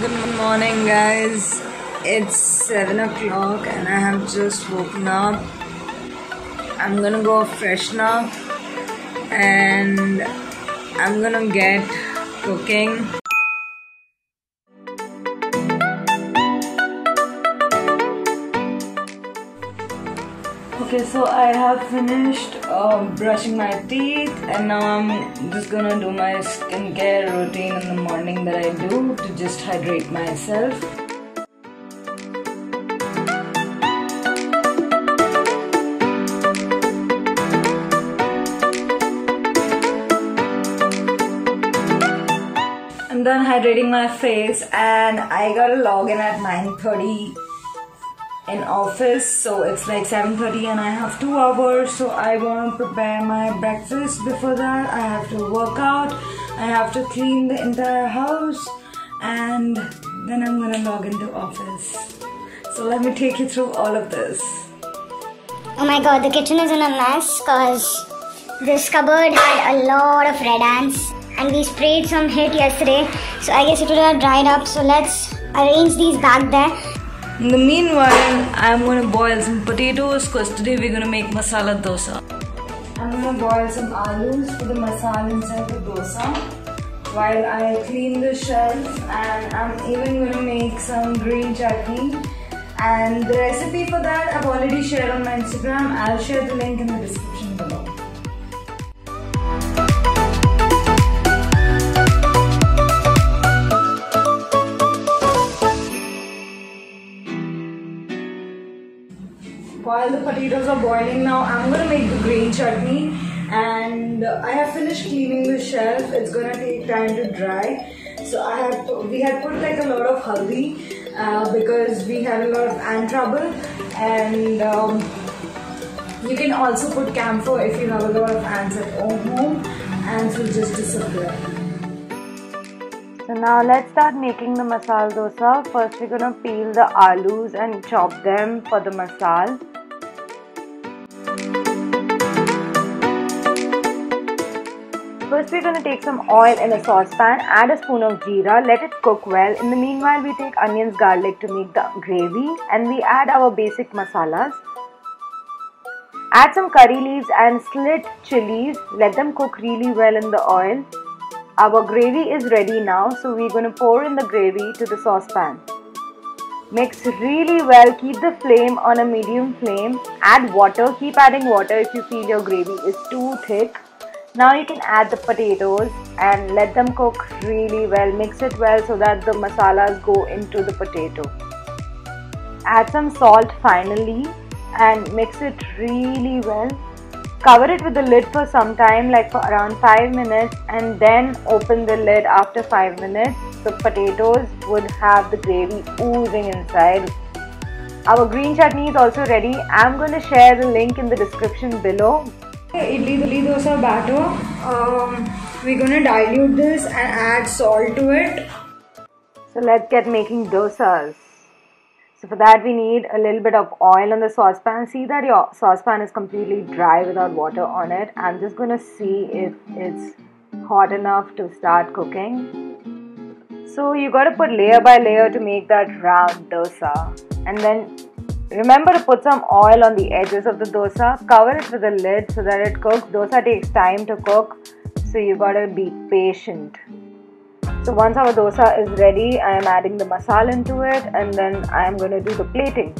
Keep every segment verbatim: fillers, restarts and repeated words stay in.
Good morning guys, it's seven o'clock and I have just woken up. I'm gonna go freshen up and I'm gonna get cooking. Okay, so I have finished uh, brushing my teeth and now I'm just gonna do my skincare routine in the morning that I do to just hydrate myself. I'm done hydrating my face and I gotta log in at nine thirty. In office, so it's like seven thirty and I have two hours, so I want to prepare my breakfast. Before that I have to work out, I have to clean the entire house, and then I'm gonna log into office. So let me take you through all of this. Oh my god, the kitchen is in a mess cause this cupboard had a lot of red ants and we sprayed some heat yesterday, so I guess it would have dried up, so let's arrange these back there. In the meanwhile, I'm going to boil some potatoes because today we're going to make masala dosa. I'm going to boil some alus for the masala inside the dosa while I clean the shelf, and I'm even going to make some green chutney, and the recipe for that I've already shared on my Instagram. I'll share the link in the description below. While the potatoes are boiling now, I'm going to make the green chutney, and I have finished cleaning the shelf. It's going to take time to dry. So I have to, we had put like a lot of haldi uh, because we had a lot of ant trouble, and um, you can also put camphor if you have a lot of ants at home. Ants will just disappear. So now let's start making the masala dosa. First we're going to peel the alus and chop them for the masala. First we're going to take some oil in a saucepan, add a spoon of jeera, let it cook well. In the meanwhile we take onions, garlic to make the gravy, and we add our basic masalas. Add some curry leaves and slit chilies, let them cook really well in the oil. Our gravy is ready now, so we're going to pour in the gravy to the saucepan. Mix really well, keep the flame on a medium flame, add water, keep adding water if you feel your gravy is too thick. Now you can add the potatoes and let them cook really well, mix it well so that the masalas go into the potato. Add some salt finally and mix it really well. Cover it with the lid for some time, like for around five minutes, and then open the lid after five minutes. The potatoes would have the gravy oozing inside. Our green chutney is also ready. I'm going to share the link in the description below. Idli dosa batter. Um, we're going to dilute this and add salt to it. So let's get making dosas. So for that we need a little bit of oil on the saucepan. See that your saucepan is completely dry without water on it. I'm just going to see if it's hot enough to start cooking. So you got to put layer by layer to make that round dosa. And then remember to put some oil on the edges of the dosa. Cover it with a lid so that it cooks. Dosa takes time to cook, so you got to be patient. So once our dosa is ready, I am adding the masala into it, and then I am going to do the plating.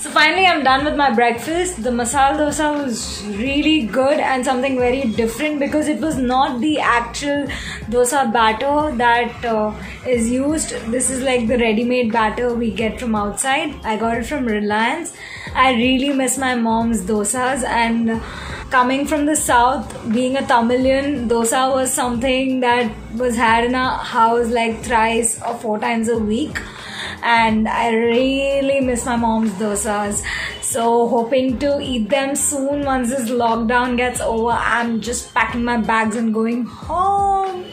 So finally I'm done with my breakfast. The masala dosa was really good and something very different because it was not the actual dosa batter that uh, is used. This is like the ready-made batter we get from outside. I got it from Reliance. I really miss my mom's dosas, and coming from the south, being a Tamilian, dosa was something that was had in our house like thrice or four times a week. And I really miss my mom's dosas. So hoping to eat them soon once this lockdown gets over. I'm just packing my bags and going home.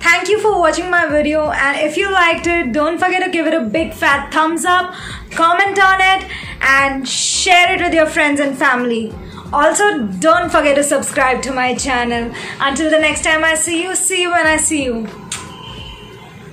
Thank you for watching my video, and if you liked it, don't forget to give it a big fat thumbs up, comment on it and share it with your friends and family. Also, don't forget to subscribe to my channel. Until the next time I see you, see you when I see you.